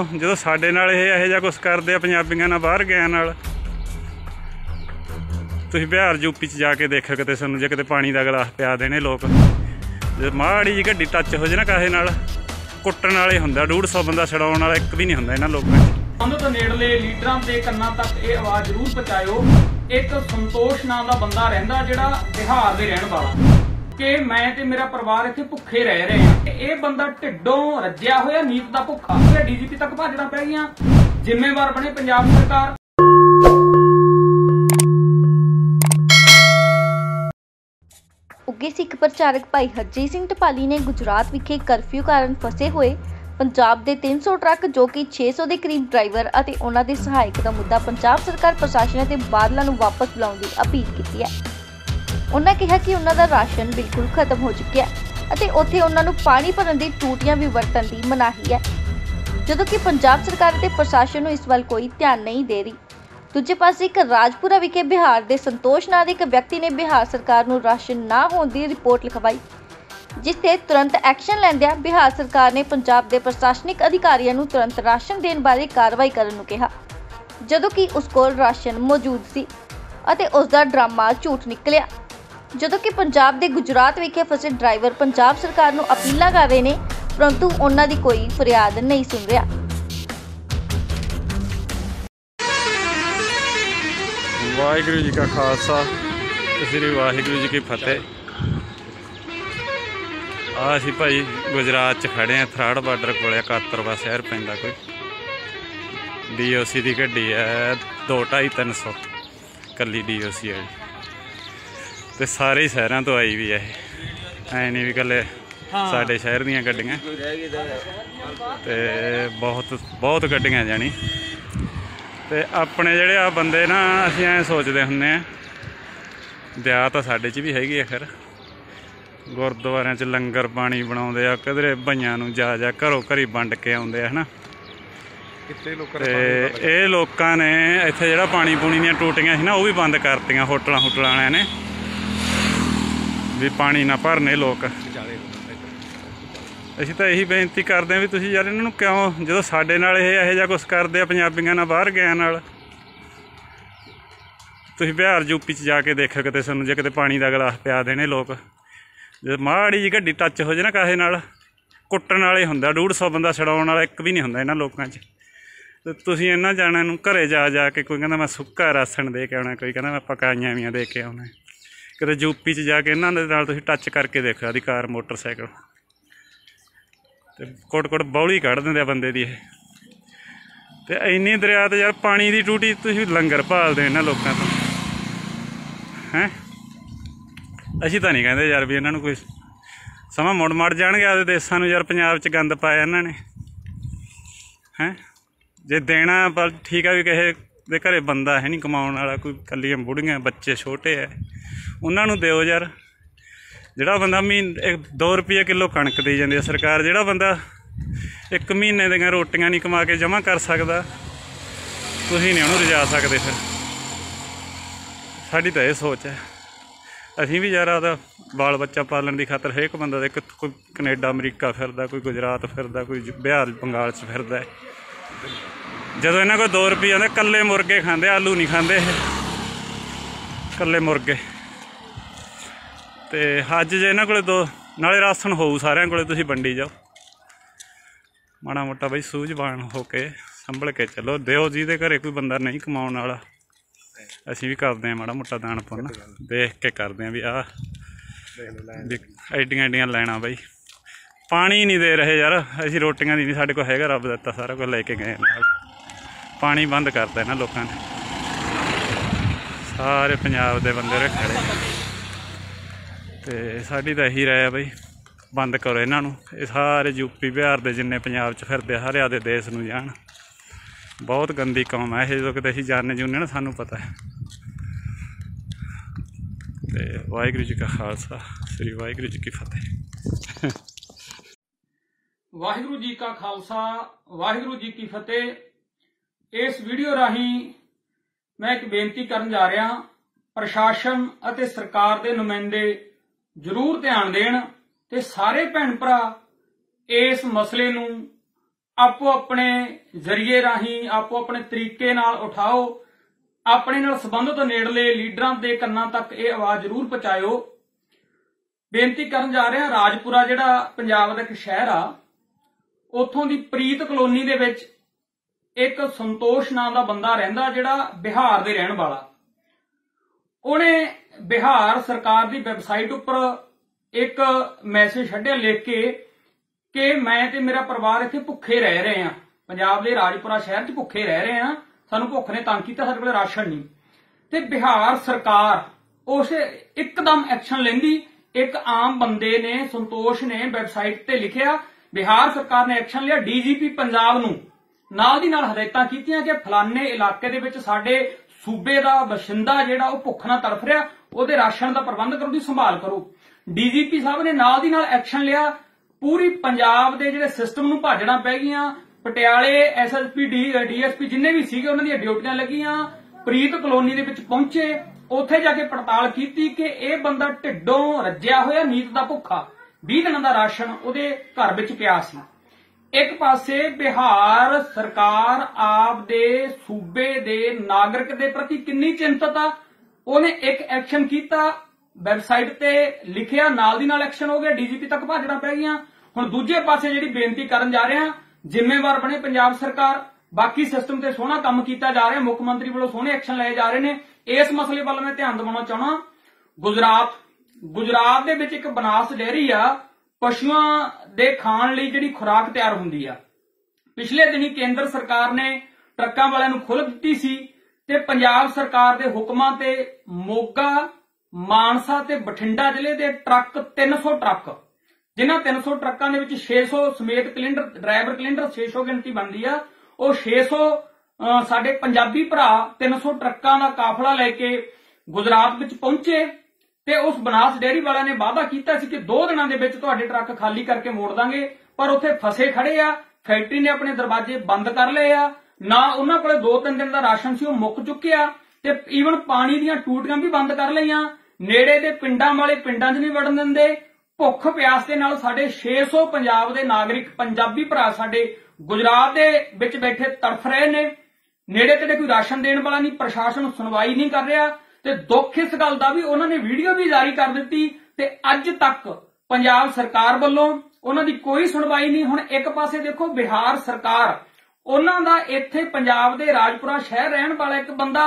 जो साडे नाल यह जिहा कुछ करदे पंजाबियां नाल बाहर गया नाल तुसीं बिहार यूपी च जाके देखो किते सानूं जे किते पानी दा गिलास पिया देने लोग जे माड़ी जी गड्डी टच हो जाए ना काहे नाल कुट्टण वाले हुंदा 150 बंदा छड़ाउण वाला एक भी नहीं हुंदा इन्हां लोकां ਨੂੰ ਤਾਂ ਨੇੜਲੇ ਲੀਡਰਾਂ ਦੇ ਕੰਨਾਂ ਤੱਕ ਇਹ ਆਵਾਜ਼ ਜ਼ਰੂਰ ਪਹੁੰਚਾਇਓ। ਇੱਕ ਸੰਤੋਸ਼ ਨਾਮ ਦਾ ਬੰਦਾ ਰਹਿੰਦਾ ਜਿਹੜਾ ਬਿਹਾਰ ਦੇ ਰਹਿਣ ਵਾਲਾ ਕਿ ਮੈਂ ਤੇ ਮੇਰਾ ਪਰਿਵਾਰ ਇੱਥੇ ਭੁੱਖੇ ਰਹਿ ਰਹੇ ਹਾਂ। ਇਹ ਬੰਦਾ ਢਿੱਡੋਂ ਰੱਜਿਆ ਹੋਇਆ ਨੀਤ ਦਾ ਭੁੱਖਾ ਤੇ ਡੀਜੀਪੀ ਤੱਕ ਭਾਜਣਾ ਪੈ ਗਿਆ। ਜ਼ਿੰਮੇਵਾਰ ਬਣੇ ਪੰਜਾਬ ਸਰਕਾਰ। ਉੱਘੇ ਸਿੱਖ ਪ੍ਰਚਾਰਕ ਭਾਈ ਹਰਜੀਤ ਸਿੰਘ ਢਪਾਲੀ ਨੇ ਗੁਜਰਾਤ ਵਿਖੇ ਕਰਫਿਊ ਕਾਰਨ ਫਸੇ ਹੋਏ पंजाब के 300 ट्रक जो कि 600 के करीब ड्राइवर और उन्होंने सहायक का मुद्दा पंजाब सरकार प्रशासन के बादलों को वापस बुलाने की अपील की है। उन्होंने कहा कि उन्होंने राशन बिल्कुल खत्म हो चुका है और उन्होंने पानी भरने की टूटियां भी वरतन की मनाही है, जदों कि पंजाब सरकार के प्रशासन इस वाल कोई ध्यान नहीं दे रही। दूजे पास एक राजपुरा विखे बिहार के संतोष नाम के एक व्यक्ति ने बिहार सरकार को राशन ना होने की रिपोर्ट लिखवाई, जिससे तुरंत एक्शन लैंदे बिहार सरकार ने पंजाब के प्रशासनिक अधिकारियों को तुरंत राशन देने बारे कार्रवाई करने को कहा, जदों कि उसको राशन मौजूद सी अते उसका ड्रामा झूठ निकलिया। जदों कि पंजाब के गुजरात विखे फसे ड्राइवर पंजाब सरकार को अपीलां कर रहे हैं, परंतु उन्हां दी कोई फरियाद नहीं सुन रहा। वाहिगुरू जी का खालसा श्री वाहिगुरू जी की फतेह। असी भाई गुजरात च खड़े हैं, थराड़ बार्डर को कातरवा शहर पैंदा कोई DOC की गड्डी है 2-2.5-300 कली DOC है तो सारे शहरों तो आई भी है, ऐ नहीं भी कल साढ़े शहर दियां गड्डियां तो बहुत बहुत गड्डियां जानी तो अपने जोड़े आ बंदे ना असीं ऐ सोचते हुंदे आं दया तो साढ़े च भी हैगी है। खैर गुरुद्वार च लंगर पानी बनाते हैं, किधरे बइयां नूं जा घरों घरी वंड के आउंदे है ना। ये लोगों ने इत्थे जिहड़ा पानी पूनी दीयां टूटियां सी ना वो भी बंद करतियां होटलां होटलां वालियां ने भी पानी ना भरने लोग। असीं तां यही बेनती करदे भी तुसीं यार इन्हां नूं क्यों जदों साडे नाल इहो जिहा कुछ करदे पंजाबियां नाल बाहर गया नाल तुसीं बिहार यूपी च जाके देखो किते सानूं जे किते पानी दा गिलास पिया देने लोग जो माड़ी जी गड्डी टच हो जाए ना काहे नाल कुट्टण वाले हुंदा 150 बंदा छड़ाउण वाला एक भी नहीं हुंदा इन्हां लोकां च। ते तुसीं इन्हां जाणां नूं घरे जा जा के कोई कहंदा मैं सुक्का राशन दे के आउणा, कोई कहंदा मैं पकाइयां वीआं दे के आउणा, किते यूपी च जाके इन्हां दे नाल तुसीं टच करके देखो अधिकार मोटरसाइकल ते कोट-कोट बौली कढ दिंदे बंदे दी। ते इन्नी दरिया ते यार पानी दी टूटी तुसीं लंगर भालदे इन्हां लोकां तों हैं। असीं तां नहीं कहते यार भी इन्हां नूं कोई समा मुड़ मड़ जाणगे आपदे देसां नूं। यार पंजाब च गंद पाया इन्हां ने हैं, जे देना पर ठीक है भी किसे दे घरे बंदा है नहीं कमाउण वाला, कोई कल्लियां बुढ़ियां बच्चे छोटे है उन्हां नूं दिओ यार। जिहड़ा बंदा महीने 2 रुपये किलो कणक देई जांदी है सरकार, जिहड़ा बंदा एक महीने दियां रोटियां नहीं कमा के जमा कर सकदा तुसीं नहीं उहनूं रजा सकदे। फिर साडी तां इह सोच है असीं भी यार आपदा बाल बच्चा पालन की खातर हरेक बंदा तो कोई कनेडा अमरीका फिरदा, कोई गुजरात फिरदा, कोई बिहार बंगाल च फिरदा है। जदों इन्हां कोल 2 रुपये आंदे कल्ले मुर्गे खांदे, आलू नहीं खांदे कल्ले मुर्गे। तो अज जे इन्हां कोल दो नाले राशन होऊ सारिआं कोल तुसीं वंडी जाओ माड़ा मोटा बई सूझवान होके संभल के चलो दिओ। जिहदे घरे कोई बंदा नहीं कमाउण वाला असीं भी करते हैं माड़ा मोटा दान पुन्न देख के करते हैं भी आ एडियां एडियां लैना बई पानी नहीं दे रहे यार। असीं रोटियां नहीं साढ़े कोल हैगा रब दित्ता सारा कुछ लेके गए, पानी बंद करता है ना लोगों ने। सारे पंजाब के बंदे खड़े तो साडी तां इही राय है बई बंद करो इन्हां नूं। सारे यूपी बिहार के जिन्ने पंजाब च फिरदे हर आदे देश नूं जाण, बहुत गंदी कौम है जो कि असीं जाने जूने ना सानूं पता है। ते वाहिगुरू जी का खालसा श्री वाहिगुरू जी की फतेह। वाहिगुरू जी का खालसा वाहिगुरू जी की फतेह। इस वीडियो राही मैं एक बेनती करन जा रहा प्रशासन अते सरकार दे नुमाइंदे जरूर ध्यान देण ते सारे भैण भरा इस मसले नूं आपो अपने जरिए राही आपो अपने तरीके नाल उठाओ, अपने नाल संबंधित नेड़ले लीडरां दे कन्नां तक ये आवाज जरूर पहुंचाओ। बेनती करन जा रहा राजपुरा जिहड़ा पंजाब दा इक शहर आ, उथों दी प्रीत कलोनी दे विच एक संतोष नाम दा बंदा रहिंदा जिहड़ा बिहार दे रहण वाला। उहने बिहार सरकार दी वैबसाइट उपर एक मैसेज छड्डिया लिख के मैं ते मेरा परिवार इत्थे भुखे रह रहे हैं, पंजाब दे राजपुरा शहर च भुखे रह रहे हैं, सानू भुख ने तंग कीता, साडे कोल राशन नहीं। ते बिहार सरकार उस एकदम एक्शन लेंदी। एक आम बंदे ने संतोष ने वैबसाइट ते लिखिया बिहार सरकार ने एक्शन लिया, डीजीपी पंजाब नू नाल दी नाल हदायतां कीतियां कि फलाने इलाके दे विच साडे सूबे दा बशिंदा जिहड़ा ओह भुख नाल तड़फ रिहा, ओहदे राशन दा प्रबंध करो, दी संभाल करो। डीजीपी साहब ने नाल दी नाल एक्शन लिया, पूरी पंजाब दे जिहड़े सिस्टम नू भाजणा पै गईयां, पटियाले एसएसपी डीएसपी जिन्ने भी सीगे उन्हां दी ड्यूटियां लगियां, प्रीत कलोनी दे विच पहुंचे, उत्थे जाके पड़ताल कीती कि इह बंदा ढिड्डों रज्जिया होया नीत दा भुखा, 20 दिनां दा राशन ओहदे घर विच पिया सी। एक पासे बिहार सरकार आप दे सूबे दे नागरिक दे प्रति किन्नी चिंतत आ, उहने एक एक्शन कीता, वैबसाइट ते लिखिया, नाल दी नाल एक्शन हो गया, डीजीपी तक भाजणा पै गईयां। हुण दूजे पासे जिहड़ी बेनती करन जा रहे हां, जिम्मेवार बने पंजाब सरकार, बाकी सिस्टम ते सोहना काम कीता जा रहा, मुख मंत्री वालों सोहने एक्शन लए जा रहे ने। इस मसले वाल मैं ध्यान दिवाना चाहना। गुजरात दे विच इक बनास डेयरी आ, पशुआं दे खाण लई जिहड़ी खुराक तैयार हुंदी आ। पिछले दिनी केंद्र सरकार ने ट्रकां वालिआं नूं खुल्ह दित्ती सी ते पंजाब सरकार दे हुकमां ते मोगा, मानसा ते बठिंडा जिले दे ट्रक 300 ट्रक, जिन्हां 300 ट्रकां दे विच 600 समेत कलैंडर ड्राइवर कलैंडर 600 गिणती बनदी आ, ਉਹ 600 ਸਾਡੇ ਪੰਜਾਬੀ ਭਰਾ 300 ਟਰੱਕਾਂ ਦਾ ਕਾਫਲਾ ਲੈ ਕੇ ਗੁਜਰਾਤ ਵਿੱਚ ਪਹੁੰਚੇ ਤੇ ਉਸ ਬਨਾਸ ਡੇਅਰੀ ਵਾਲਿਆਂ ਨੇ ਵਾਅਦਾ ਕੀਤਾ ਸੀ ਕਿ 2 ਦਿਨਾਂ ਦੇ ਵਿੱਚ ਤੁਹਾਡੇ ਟਰੱਕ ਖਾਲੀ ਕਰਕੇ ਮੋੜ ਦਾਂਗੇ, ਪਰ ਉੱਥੇ ਫਸੇ ਖੜੇ ਆ। ਫੈਕਟਰੀ ਨੇ ਆਪਣੇ ਦਰਵਾਜ਼ੇ ਬੰਦ ਕਰ ਲਏ ਆ, ਨਾ ਉਹਨਾਂ ਕੋਲੇ 2-3 ਦਿਨ ਦਾ ਰਾਸ਼ਨ ਸੀ ਉਹ ਮੁੱਕ ਚੁੱਕਿਆ ਤੇ ਈਵਨ ਪਾਣੀ ਦੀਆਂ ਟੂਟੀਆਂ ਵੀ ਬੰਦ ਕਰ ਲਈਆਂ। ਨੇੜੇ ਦੇ ਪਿੰਡਾਂ ਵਾਲੇ ਪਿੰਡਾਂ 'ਚ ਨਹੀਂ ਵੜਨ ਦਿੰਦੇ। ਭੁੱਖ ਪਿਆਸ ਦੇ ਨਾਲ ਸਾਡੇ 600 ਪੰਜਾਬ ਦੇ ਨਾਗਰਿਕ ਪੰਜਾਬੀ ਭਰਾ ਸਾਡੇ गुजरात दे विच बैठे तड़फ रहे ने। नेड़े तेड़े कोई राशन देने वाला नहीं, प्रशासन सुनवाई नहीं कर रहा ते दुख इस गल दा भी उन्होंने वीडियो भी जारी कर दित्ती ते अज तक पंजाब सरकार वालों उन्हां दी कोई सुनवाई नहीं। हुण एक पासे देखो बिहार सरकार, उन्हां दा इत्थे पंजाब दे राजपुरा शहर रहण वाला एक बंदा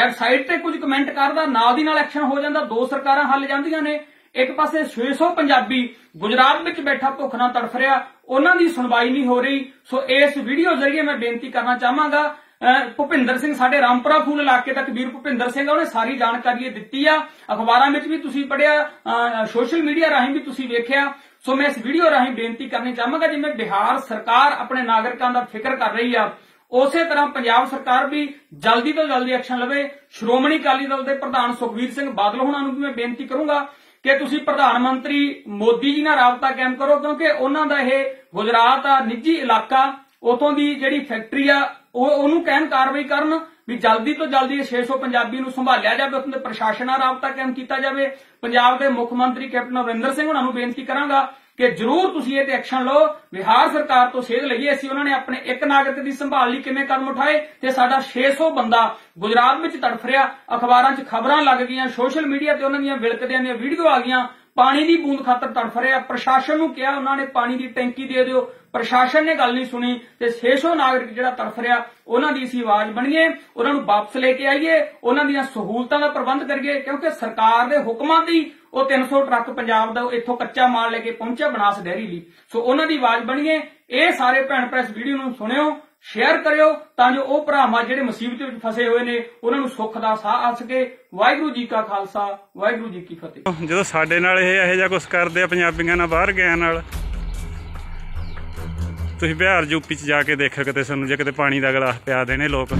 वैबसाइट ते कुछ कमेंट करदा, नाल दी नाल एक्शन हो जांदा, 2 सरकारां हल जांदियां ने। एक पासे 600 पंजाबी गुजरात विच बैठा भुख नाल तड़फ रहा, उन्हां दी सुनवाई नहीं हो रही। सो इस वीडियो जरिए मैं बेनती करना चाहांगा, भुपिंदर सिंह साडे रामपुरा फूल इलाके तक वीर भुपिंदर सिंह उन्हें सारी जानकारी दित्ती आ, अखबारां विच भी तुसीं पढ़िया, सोशल मीडिया राहीं भी तुसीं वेखिया। सो मैं इस वीडियो राहीं बेनती करनी चाहांगा, जिवें बिहार सरकार अपने नागरिकां दा फिकर कर रही आ, उस तरह पंजाब सरकार भी जल्दी तो जल्दी एक्शन लवे। श्रोमणी अकाली दल दे प्रधान सुखबीर सिंह बादल हुणां नूं मैं बेनती करूंगा कि तुसीं प्रधानमंत्री मोदी जी नाल राबता कायम करो, क्योंकि उन्हां दा इह गुजरात आ निजी इलाका, उतों दी जिहड़ी फैक्टरी आ ओनू कहण कार्रवाई करन भी जल्दी तो जल्दी 600 पंजाबी नूं संभालिया जावे, उतों दे प्रशासन नाल राबता कायम कीता जावे। पंजाब दे मुख मंत्री कैप्टन अमरिंदर सिंह हुणां नूं बेनती करांगा कि जरूर तुसीं इह ते एक्शन लो। बिहार सरकार तो सेध लईए, असीं उन्हां ने अपने एक नागरिक दी संभाल लई किवें कदम उठाए ते साडा 600 बंदा गुजरात विच तड़फ रिहा। अखबारां 'ਚ खबरां लग गईਆਂ, सोशल मीडिया ਤੇ ਉਹਨਾਂ ਦੀਆਂ ਵਿਲਕਦਿਆਂ ਦੀਆਂ ਵੀਡੀਓ ਆ ਗਈਆਂ, ਪਾਣੀ ਦੀ ਬੂੰਦ ਖਾਤਰ ਤੜਫ ਰਿਹਾ। ਪ੍ਰਸ਼ਾਸਨ ਨੂੰ ਕਿਹਾ ਉਹਨਾਂ ਨੇ ਪਾਣੀ ਦੀ ਟੈਂਕੀ ਦੇ ਦਿਓ, ਪ੍ਰਸ਼ਾਸਨ ਨੇ ਗੱਲ ਨਹੀਂ ਸੁਣੀ ਤੇ 600 ਨਾਗਰਿਕ ਜਿਹੜਾ ਤੜਫ ਰਿਹਾ ਉਹਨਾਂ ਦੀ ਅਸੀਂ ਆਵਾਜ਼ ਬਣੀਏ, ਉਹਨਾਂ ਨੂੰ ਵਾਪਸ ਲੈ ਕੇ ਆਈਏ, ਉਹਨਾਂ ਦੀਆਂ ਸਹੂਲਤਾਂ ਦਾ ਪ੍ਰਬੰਧ ਕਰੀਏ, ਕਿਉਂਕਿ ਸਰਕਾਰ ਦੇ ਹੁਕਮਾਂ ਦੀ ਉਹ 300 ਟਰੱਕ ਪੰਜਾਬ ਦਾ ਇੱਥੋਂ ਕੱਚਾ ਮਾਲ ਲੈ ਕੇ ਪਹੁੰਚਿਆ ਬਨਾਸ ਡੈਰੀ ਲਈ। ਸੋ ਉਹਨਾਂ ਦੀ ਆਵਾਜ਼ ਬਣੀਏ। ਇਹ ਸਾਰੇ ਭੈਣ ਭਰਾ ਇਸ ਵੀਡੀਓ ਨੂੰ ਸੁਣਿਓ, शेयर करियो, तां जो ओह भरावां जिहड़े मुसीबत विच फसे होए ने उन्हां नूं सुख दा साह आ सके। वाहिगुरू जी का खालसा, वाहिगुरू जी की फतेह। जो साडे नाल इह जिहा कुछ करदे आ पंजाबीआं नाल, बाहर गयां नाल, तुसीं बिहार यूपी च जाके देखो किते सानूं जे किते पानी दा गलास पिया देने लोक,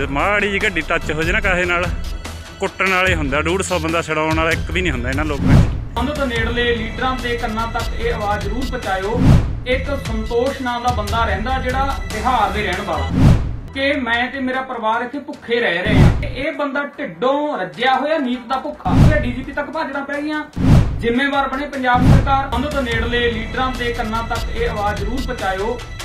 जे माड़ी जी गड्डी टच हो जे ना काहे नाल कुट्टण वाले हुंदा, 150 बंदा छड़ाउण वाला एक भी नहीं हुंदा। इन्हां लोकां ਨੂੰ ਤਾਂ ਨੇੜਲੇ ਲੀਡਰਾਂ ਦੇ ਕੰਨਾਂ ਤੱਕ ਇਹ ਆਵਾਜ਼ ਜ਼ਰੂਰ ਪਹੁੰਚਾਇਓ। ਇੱਕ ਸੰਤੋਸ਼ ਨਾਮ ਦਾ ਬੰਦਾ ਰਹਿੰਦਾ ਜਿਹੜਾ ਬਿਹਾਰ ਦੇ ਰਹਿਣ ਵਾਲਾ, ਕਿ ਮੈਂ ਤੇ ਮੇਰਾ ਪਰਿਵਾਰ ਇੱਥੇ ਭੁੱਖੇ ਰਹਿ ਰਹੇ ਆ। ਇਹ ਬੰਦਾ ਢਿੱਡੋਂ ਰੱਜਿਆ ਹੋਇਆ ਨੀਤ ਦਾ ਭੁੱਖਾ, ਤੇ ਡੀਜੀਪੀ ਤੱਕ ਭਾਜਣਾ ਪੈ ਗਈਆਂ। ਜ਼ਿੰਮੇਵਾਰ ਬਣੇ ਪੰਜਾਬ ਸਰਕਾਰ, ਉਹਨੂੰ ਤਾਂ ਨੇੜਲੇ ਲੀਡਰਾਂ ਦੇ ਕੰਨਾਂ ਤੱਕ ਇਹ ਆਵਾਜ਼ ਜ਼ਰੂਰ ਪਹੁੰਚਾਇਓ।